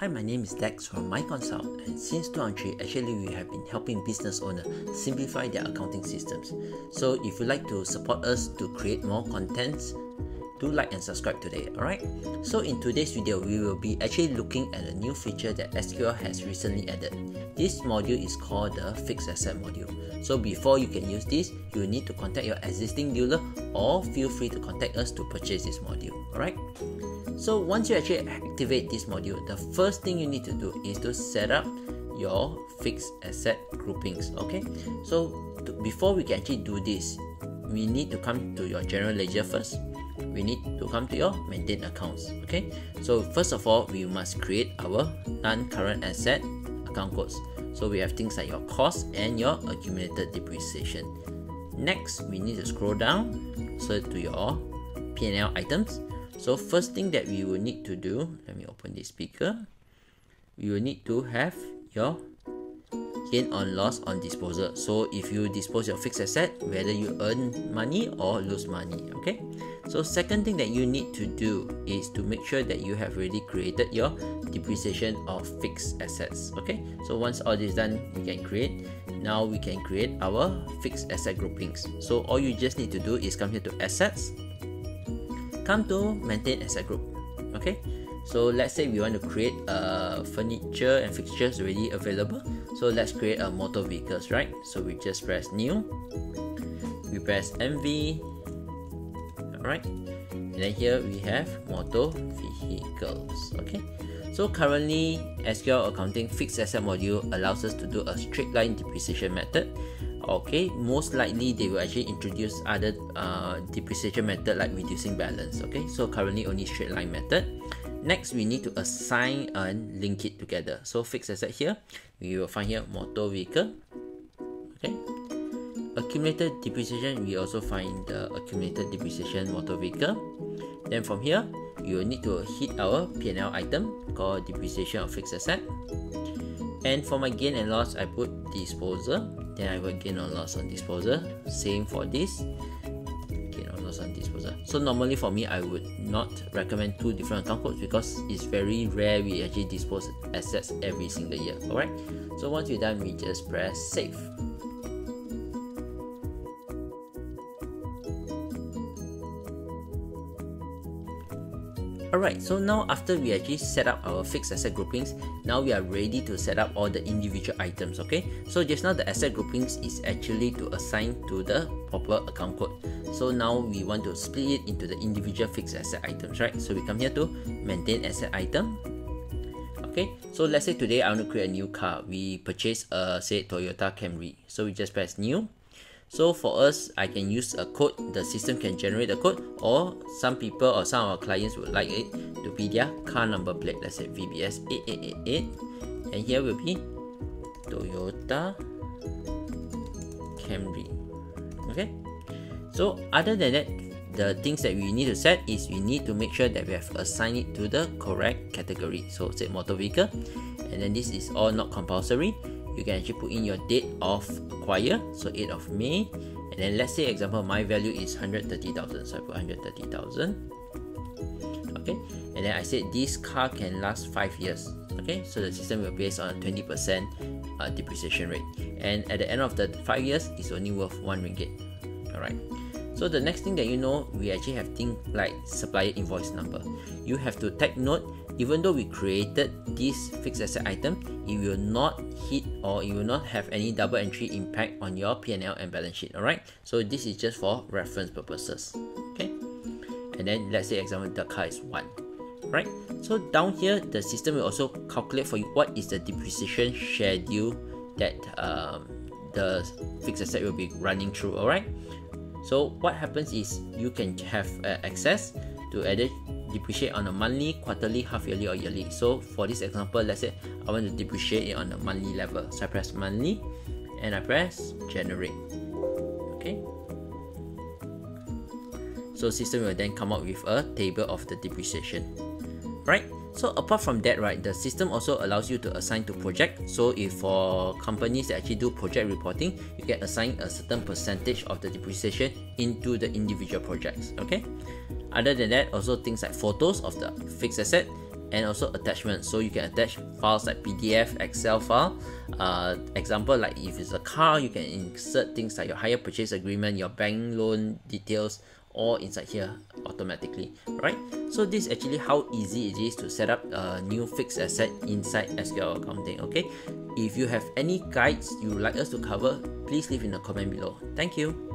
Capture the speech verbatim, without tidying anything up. Hi, my name is Dex from MyConsult, and since two thousand three, actually we have been helping business owners simplify their accounting systems. So if you'd like to support us to create more contents, do like and subscribe today, alright? So in today's video, we will be actually looking at a new feature that S Q L has recently added. This module is called the Fixed Asset module. So before you can use this, you need to contact your existing dealer or feel free to contact us to purchase this module, alright? So once you actually activate this module, the first thing you need to do is to set up your fixed asset groupings, okay? So to, before we can actually do this, we need to come to your general ledger first. We need to come to your maintained accounts, okay? So first of all, we must create our non-current asset account codes. So we have things like your cost and your accumulated depreciation. Next, we need to scroll down so to your P and L items. So first thing that we will need to do, let me open this speaker. We will need to have your gain or loss on disposal. So if you dispose your fixed asset, whether you earn money or lose money, okay? So second thing that you need to do is to make sure that you have already created your depreciation of fixed assets, okay? So once all this is done, we can create. Now we can create our fixed asset groupings. So all you just need to do is come here to assets, come to maintain asset group, okay? So let's say we want to create a uh, furniture and fixtures already available. So let's create a motor vehicles, right? So we just press new, we press M V, alright, and then here we have motor vehicles, okay? So currently S Q L Accounting Fixed Asset module allows us to do a straight line depreciation method. Okay, most likely they will actually introduce other uh, depreciation method like reducing balance, okay? So currently only straight line method. Next, we need to assign and link it together. So fixed asset here, we will find here motor vehicle, okay? Accumulated depreciation, we also find the accumulated depreciation motor vehicle. Then from here, you will need to hit our P and L item called depreciation of fixed asset. And for my gain and loss, I put disposal. Then I will gain or loss on disposal. Same for this, gain or loss on disposal. So normally for me, I would not recommend two different account codes because it's very rare we actually dispose assets every single year. Alright. So once you're done, we just press save. Alright, so now after we actually set up our fixed asset groupings, now we are ready to set up all the individual items, okay? So just now the asset groupings is actually to assign to the proper account code. So now we want to split it into the individual fixed asset items, right? So we come here to maintain asset item. Okay, so let's say today I want to create a new car. We purchase a, say, Toyota Camry. So we just press new. So for us, I can use a code, the system can generate a code, or some people or some of our clients would like it to be their car number plate, let's say V B S eight eight eight eight, and here will be Toyota Camry, okay? So other than that, the things that we need to set is we need to make sure that we have assigned it to the correct category. So say motor vehicle, and then this is all not compulsory. You can actually put in your date of acquire, so eighth of May, and then let's say example my value is one hundred thirty thousand, so I put one hundred thirty thousand, okay? And then I said this car can last five years, okay? So the system will base on a twenty percent uh, depreciation rate, and at the end of the five years it's only worth one ringgit. All right, so the next thing that you know, we actually have things like supplier invoice number. You have to take note, even though we created this fixed asset item, it will not hit or it will not have any double entry impact on your P and L and balance sheet, alright? So this is just for reference purposes, okay? And then let's say example the car is one, right? So down here, the system will also calculate for you what is the depreciation schedule that um, the fixed asset will be running through, alright? So what happens is you can have uh, access to edit depreciate on a monthly, quarterly, half yearly or yearly. So for this example, let's say I want to depreciate it on a monthly level. So I press monthly and I press generate, okay? So system will then come up with a table of the depreciation, right? So apart from that, right, the system also allows you to assign to project. So if for companies that actually do project reporting, you can assign a certain percentage of the depreciation into the individual projects, okay? Other than that, also things like photos of the fixed asset, and also attachments. So you can attach files like P D F, Excel file. Uh, example, like if it's a car, you can insert things like your hire purchase agreement, your bank loan details, all inside here automatically, right? So this is actually how easy it is to set up a new fixed asset inside S Q L Accounting, okay? If you have any guides you would like us to cover, please leave in the comment below. Thank you.